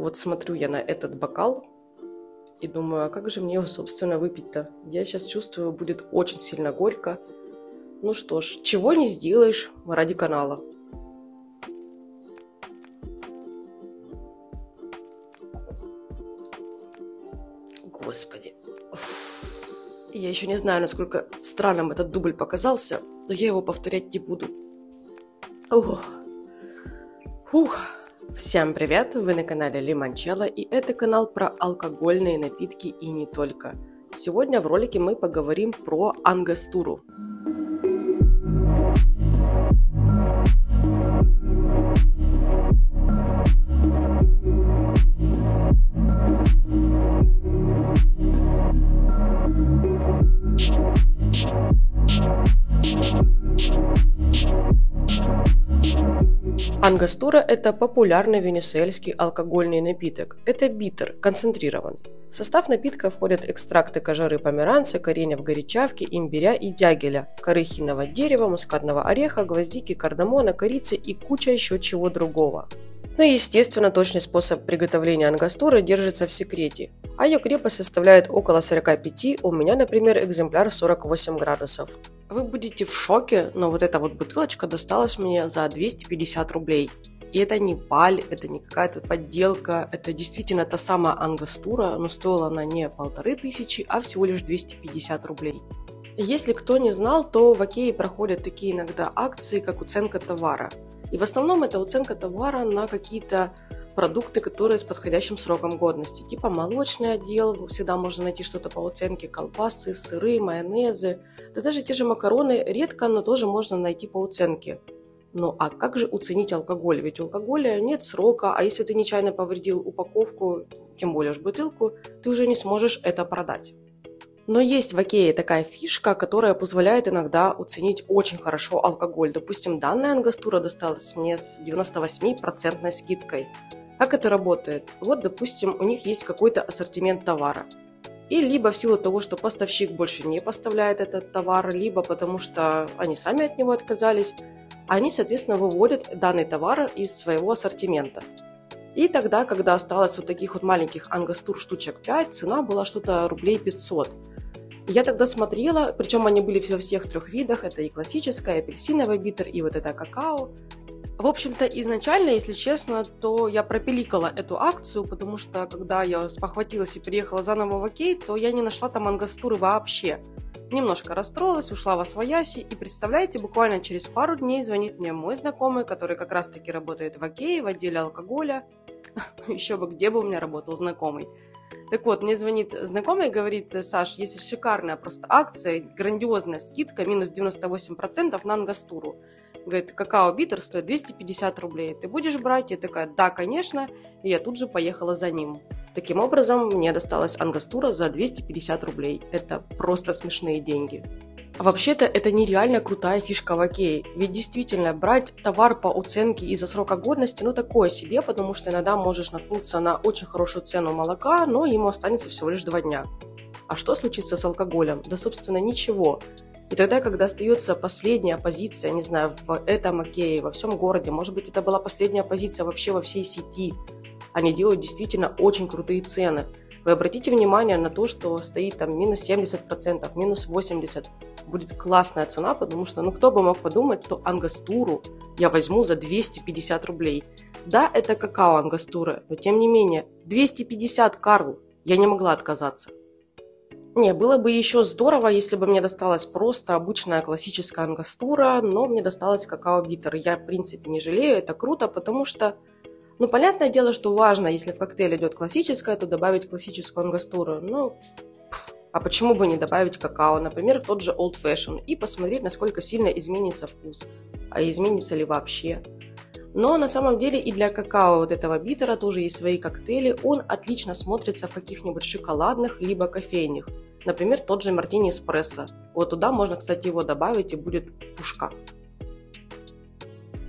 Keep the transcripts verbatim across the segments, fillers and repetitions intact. Вот смотрю я на этот бокал и думаю, а как же мне его, собственно, выпить-то? Я сейчас чувствую, будет очень сильно горько. Ну что ж, чего не сделаешь ради канала. Господи. Я еще не знаю, насколько странным этот дубль показался, но я его повторять не буду. Ох. Фух. Всем привет, вы на канале Лимончелло, и это канал про алкогольные напитки и не только. Сегодня в ролике мы поговорим про Ангостуру. Ангостура – это популярный венесуэльский алкогольный напиток. Это биттер, концентрированный. В состав напитка входят экстракты кожуры померанца, кореньев горячавки, имбиря и дягеля, коры хинного дерева, мускатного ореха, гвоздики, кардамона, корицы и куча еще чего другого. Но, естественно, точный способ приготовления ангостуры держится в секрете, а ее крепость составляет около сорока пяти, у меня, например, экземпляр сорок восемь градусов. Вы будете в шоке, но вот эта вот бутылочка досталась мне за двести пятьдесят рублей. И это не паль, это не какая-то подделка, это действительно та самая ангостура, но стоила она не полторы тысячи, а всего лишь двести пятьдесят рублей. Если кто не знал, то в Окее проходят такие иногда акции, как уценка товара. И в основном это уценка товара на какие-то продукты, которые с подходящим сроком годности. Типа молочный отдел, всегда можно найти что-то по уценке, колбасы, сыры, майонезы. Да даже те же макароны редко, но тоже можно найти по уценке. Ну а как же уценить алкоголь? Ведь у алкоголя нет срока, а если ты нечаянно повредил упаковку, тем более уж бутылку, ты уже не сможешь это продать. Но есть в Окее такая фишка, которая позволяет иногда уценить очень хорошо алкоголь. Допустим, данная ангостура досталась мне с девяносто восемь процентов скидкой. Как это работает? Вот, допустим, у них есть какой-то ассортимент товара. И либо в силу того, что поставщик больше не поставляет этот товар, либо потому что они сами от него отказались, они, соответственно, выводят данный товар из своего ассортимента. И тогда, когда осталось вот таких вот маленьких ангостур штучек пять, цена была что-то рублей пятьсот. Я тогда смотрела, причем они были во всех трех видах, это и классическая, и апельсиновый биттер, и вот это какао. В общем-то, изначально, если честно, то я пропиликала эту акцию, потому что, когда я спохватилась и переехала заново в Окей, то я не нашла там ангостуры вообще. Немножко расстроилась, ушла во свояси, и, представляете, буквально через пару дней звонит мне мой знакомый, который как раз-таки работает в Окее, в отделе алкоголя. Еще бы, где бы у меня работал знакомый. Так вот, мне звонит знакомый и говорит: Саш, есть шикарная просто акция, грандиозная скидка, минус девяносто восемь процентов на ангостуру. Говорит, какао-биттер стоит двести пятьдесят рублей, ты будешь брать? Я такая, да, конечно, и я тут же поехала за ним. Таким образом, мне досталась ангостура за двести пятьдесят рублей. Это просто смешные деньги. А вообще-то, это нереально крутая фишка в Окее, ведь действительно, брать товар по уценке из-за срока годности, ну такое себе, потому что иногда можешь наткнуться на очень хорошую цену молока, но ему останется всего лишь два дня. А что случится с алкоголем? Да, собственно, ничего. И тогда, когда остается последняя позиция, не знаю, в этом Окее, во всем городе, может быть, это была последняя позиция вообще во всей сети, они делают действительно очень крутые цены. Вы обратите внимание на то, что стоит там минус семьдесят процентов, минус восемьдесят процентов. Будет классная цена, потому что, ну, кто бы мог подумать, что ангостуру я возьму за двести пятьдесят рублей. Да, это какао ангостура, но тем не менее, двести пятьдесят, Карл, я не могла отказаться. Не, было бы еще здорово, если бы мне досталась просто обычная классическая ангостура, но мне досталась какао-биттер. Я, в принципе, не жалею, это круто, потому что, ну, понятное дело, что важно, если в коктейль идет классическая, то добавить классическую ангостуру. Ну, пфф, а почему бы не добавить какао, например, в тот же Old Fashion, и посмотреть, насколько сильно изменится вкус, а изменится ли вообще. Но на самом деле и для какао вот этого биттера тоже есть свои коктейли, он отлично смотрится в каких-нибудь шоколадных либо кофейных. Например, тот же мартини эспрессо. Вот туда можно, кстати, его добавить, и будет пушка.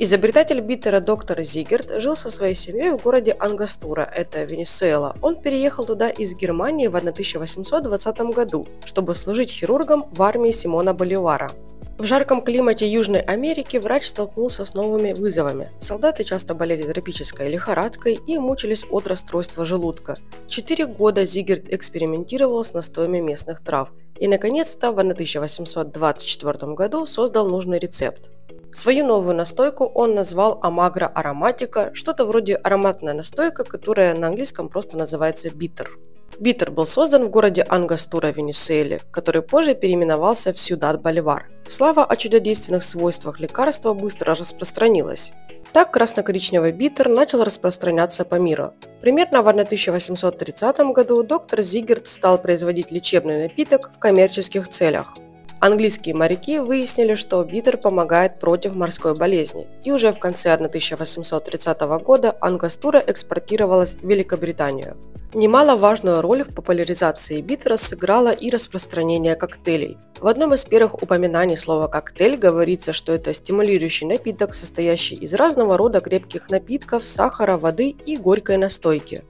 Изобретатель биттера доктор Зигерт жил со своей семьей в городе Ангостура, это Венесуэла. Он переехал туда из Германии в тысяча восемьсот двадцатом году, чтобы служить хирургом в армии Симона Боливара. В жарком климате Южной Америки врач столкнулся с новыми вызовами. Солдаты часто болели тропической лихорадкой и мучились от расстройства желудка. Четыре года Зигерт экспериментировал с настоями местных трав и, наконец-то, в тысяча восемьсот двадцать четвёртом году создал нужный рецепт. Свою новую настойку он назвал «Амагра Ароматика», что-то вроде ароматная настойка, которая на английском просто называется «биттер». Биттер был создан в городе Ангостура, Венесуэле, который позже переименовался в Сьюдад-Боливар. Слава о чудодейственных свойствах лекарства быстро распространилась. Так красно-коричневый биттер начал распространяться по миру. Примерно в тысяча восемьсот тридцатом году доктор Зигерт стал производить лечебный напиток в коммерческих целях. Английские моряки выяснили, что биттер помогает против морской болезни, и уже в конце тысяча восемьсот тридцатого года Ангостура экспортировалась в Великобританию. Немаловажную роль в популяризации биттера сыграло и распространение коктейлей. В одном из первых упоминаний слова «коктейль» говорится, что это стимулирующий напиток, состоящий из разного рода крепких напитков, сахара, воды и горькой настойки.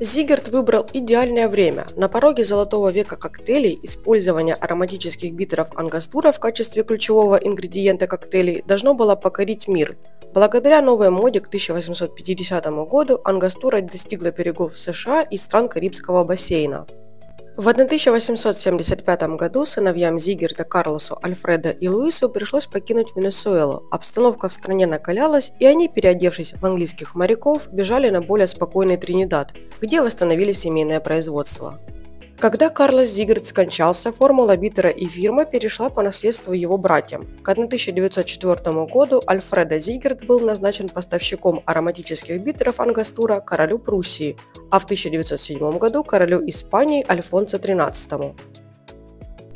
Зигерт выбрал идеальное время. На пороге золотого века коктейлей использование ароматических биттеров Ангостура в качестве ключевого ингредиента коктейлей должно было покорить мир. Благодаря новой моде к тысяча восемьсот пятидесятому году Ангостура достигла берегов США и стран Карибского бассейна. В тысяча восемьсот семьдесят пятом году сыновьям Зигерта Карлосу, Альфредо и Луису пришлось покинуть Венесуэлу. Обстановка в стране накалялась, и они, переодевшись в английских моряков, бежали на более спокойный Тринидад, где восстановили семейное производство. Когда Карлос Зигерт скончался, формула биттера и фирма перешла по наследству его братьям. К тысяча девятьсот четвёртому году Альфредо Зигерт был назначен поставщиком ароматических биттеров Ангостура королю Пруссии, а в тысяча девятьсот седьмом году королю Испании Альфонсо тринадцатому.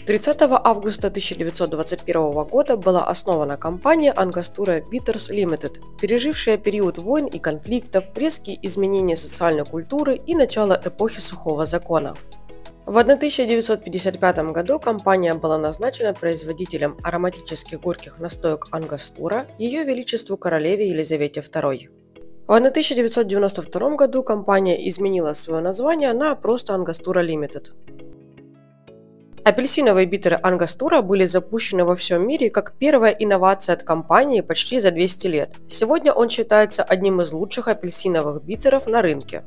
тридцатого августа тысяча девятьсот двадцать первого года была основана компания Angostura Bitters Limited, пережившая период войн и конфликтов, резкие изменения социальной культуры и начало эпохи сухого закона. В тысяча девятьсот пятьдесят пятом году компания была назначена производителем ароматических горьких настоек Ангостура Ее Величеству королеве Елизавете второй. В тысяча девятьсот девяносто втором году компания изменила свое название на просто Angostura Limited. Апельсиновые биттеры Ангостура были запущены во всем мире как первая инновация от компании почти за двести лет. Сегодня он считается одним из лучших апельсиновых биттеров на рынке.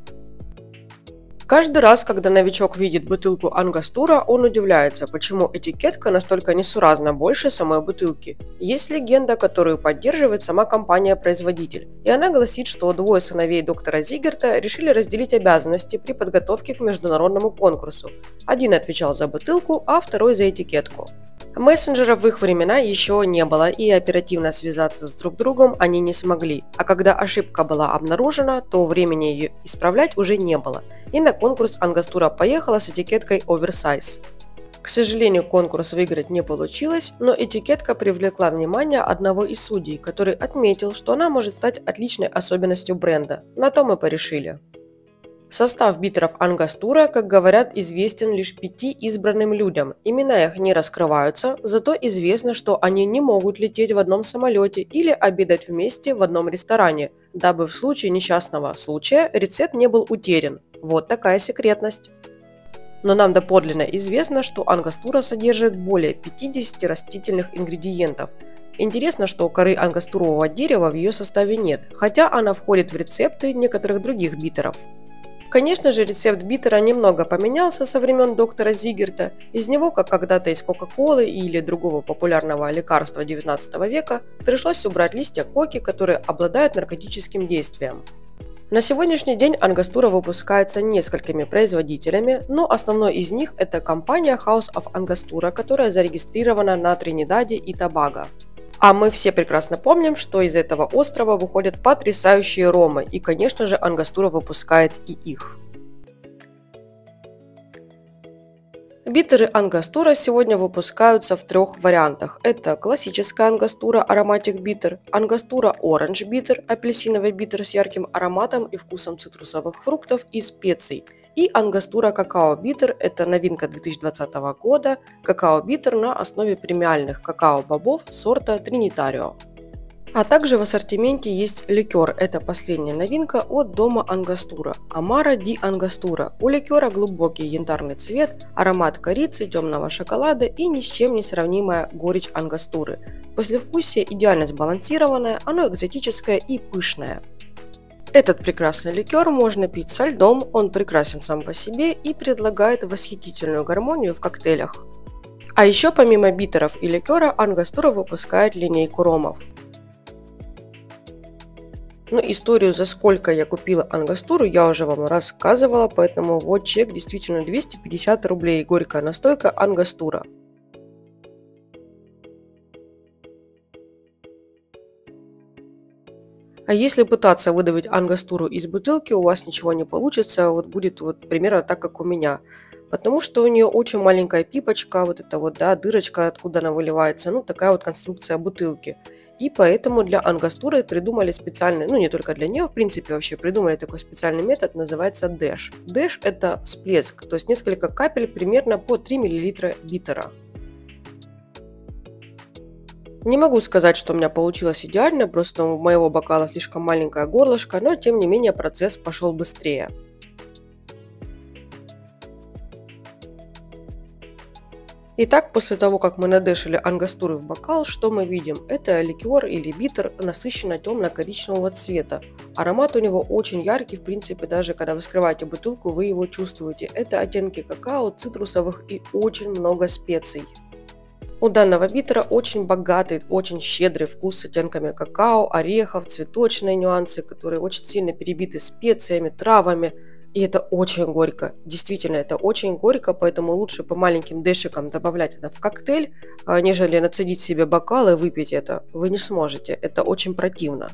Каждый раз, когда новичок видит бутылку Ангостура, он удивляется, почему этикетка настолько несуразна больше самой бутылки. Есть легенда, которую поддерживает сама компания-производитель, и она гласит, что двое сыновей доктора Зигерта решили разделить обязанности при подготовке к международному конкурсу. Один отвечал за бутылку, а второй за этикетку. Мессенджеров в их времена еще не было, и оперативно связаться с друг другом они не смогли, а когда ошибка была обнаружена, то времени ее исправлять уже не было, и на конкурс Ангостура поехала с этикеткой «Оверсайз». К сожалению, конкурс выиграть не получилось, но этикетка привлекла внимание одного из судей, который отметил, что она может стать отличной особенностью бренда. На то мы порешили. Состав биттеров Ангостура, как говорят, известен лишь пяти избранным людям. Имена их не раскрываются, зато известно, что они не могут лететь в одном самолете или обедать вместе в одном ресторане, дабы в случае несчастного случая рецепт не был утерян. Вот такая секретность. Но нам доподлинно известно, что Ангостура содержит более пятидесяти растительных ингредиентов. Интересно, что коры ангостурового дерева в ее составе нет, хотя она входит в рецепты некоторых других биттеров. Конечно же, рецепт биттера немного поменялся со времен доктора Зигерта. Из него, как когда-то из кока-колы или другого популярного лекарства девятнадцатого века, пришлось убрать листья коки, которые обладают наркотическим действием. На сегодняшний день Ангостура выпускается несколькими производителями, но основной из них это компания House of Angostura, которая зарегистрирована на Тринидаде и Тобаго. А мы все прекрасно помним, что из этого острова выходят потрясающие ромы, и, конечно же, Ангостура выпускает и их. Биттеры Ангостура сегодня выпускаются в трех вариантах. Это классическая Ангостура Ароматик Биттер, Ангостура Оранж Биттер, апельсиновый биттер с ярким ароматом и вкусом цитрусовых фруктов и специй, и Ангостура Какао Биттер – это новинка две тысячи двадцатого года, какао-биттер на основе премиальных какао-бобов сорта Тринитарио. А также в ассортименте есть ликер, это последняя новинка от дома Ангостура, Амара ди Ангостура. У ликера глубокий янтарный цвет, аромат корицы, темного шоколада и ни с чем не сравнимая горечь Ангостуры. Послевкусие идеально сбалансированное, оно экзотическое и пышное. Этот прекрасный ликер можно пить со льдом, он прекрасен сам по себе и предлагает восхитительную гармонию в коктейлях. А еще помимо биттеров и ликера Ангостура выпускает линейку ромов. Но историю, за сколько я купила Ангостуру, я уже вам рассказывала, поэтому вот чек, действительно двести пятьдесят рублей, горькая настойка Ангостура. А если пытаться выдавить Ангостуру из бутылки, у вас ничего не получится, вот будет вот примерно так, как у меня. Потому что у нее очень маленькая пипочка, вот эта вот, да, дырочка, откуда она выливается, ну такая вот конструкция бутылки. И поэтому для Ангостуры придумали специальный, ну не только для нее, в принципе вообще придумали такой специальный метод, называется дэш. Дэш это всплеск, то есть несколько капель примерно по три миллилитра биттера. Не могу сказать, что у меня получилось идеально, просто у моего бокала слишком маленькое горлышко, но тем не менее процесс пошел быстрее. Итак, после того, как мы надешили Ангостуры в бокал, что мы видим? Это ликер или биттер насыщенно темно-коричневого цвета. Аромат у него очень яркий, в принципе, даже когда вы вскрываете бутылку, вы его чувствуете. Это оттенки какао, цитрусовых и очень много специй. У данного биттера очень богатый, очень щедрый вкус с оттенками какао, орехов, цветочные нюансы, которые очень сильно перебиты специями, травами. И это очень горько, действительно это очень горько, поэтому лучше по маленьким дэшикам добавлять это в коктейль, нежели нацедить себе бокал и выпить это. Вы не сможете, это очень противно.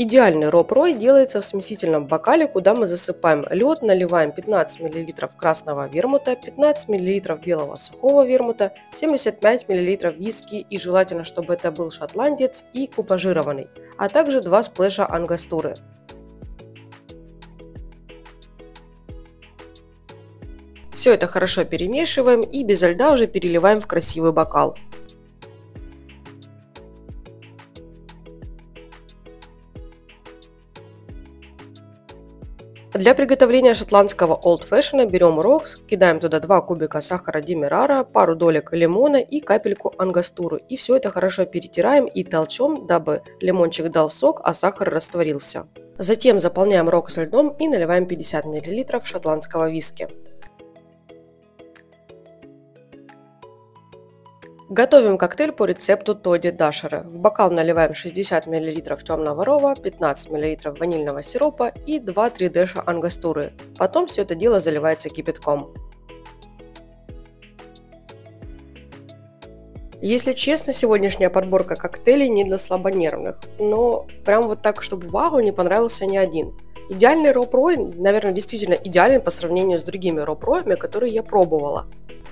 Идеальный роб-рой делается в смесительном бокале, куда мы засыпаем лед, наливаем пятнадцать миллилитров красного вермута, пятнадцать миллилитров белого сухого вермута, семьдесят пять миллилитров виски и желательно, чтобы это был шотландец и купажированный, а также два сплэша Ангостуры. Все это хорошо перемешиваем и без льда уже переливаем в красивый бокал. Для приготовления шотландского Old Fashion'а берем рокс, кидаем туда два кубика сахара демерара, пару долек лимона и капельку ангостуры. И все это хорошо перетираем и толчем, дабы лимончик дал сок, а сахар растворился. Затем заполняем рокс льдом и наливаем пятьдесят миллилитров шотландского виски. Готовим коктейль по рецепту Тоди Дэшера. В бокал наливаем шестьдесят миллилитров темного рома, пятнадцать миллилитров ванильного сиропа и два-три дэша ангостуры. Потом все это дело заливается кипятком. Если честно, сегодняшняя подборка коктейлей не для слабонервных, но прям вот так, чтобы вау, не понравился ни один. Идеальный роб-рой, наверное, действительно идеален по сравнению с другими роб-роями, которые я пробовала.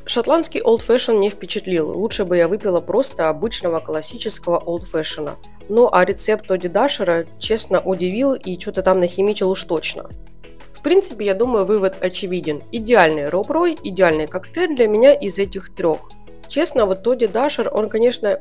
Шотландский Old Fashion не впечатлил, лучше бы я выпила просто обычного классического Old Fashion. Ну а рецепт Тоди Дэшера, честно, удивил и что-то там нахимичил уж точно. В принципе, я думаю, вывод очевиден. Идеальный роб-рой, идеальный коктейль для меня из этих трех. Честно, вот Тоди Дэшер, он, конечно,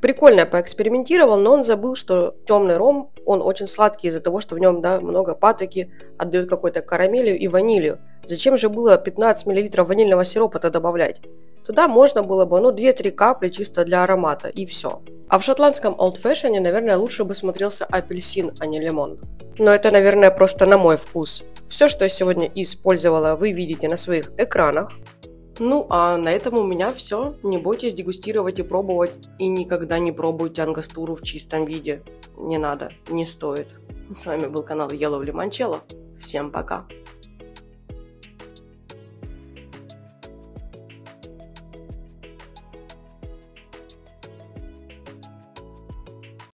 прикольно поэкспериментировал, но он забыл, что темный ром, он очень сладкий из-за того, что в нем, да, много патоки, отдает какой-то карамелью и ванилью. Зачем же было пятнадцать миллилитров ванильного сиропа-то добавлять? Туда можно было бы, ну, две-три капли чисто для аромата и все. А в шотландском Old Fashion'е, наверное, лучше бы смотрелся апельсин, а не лимон. Но это, наверное, просто на мой вкус. Все, что я сегодня использовала, вы видите на своих экранах. Ну а на этом у меня все. Не бойтесь дегустировать и пробовать. И никогда не пробуйте ангостуру в чистом виде. Не надо, не стоит. С вами был канал Yellow Limoncello. Всем пока!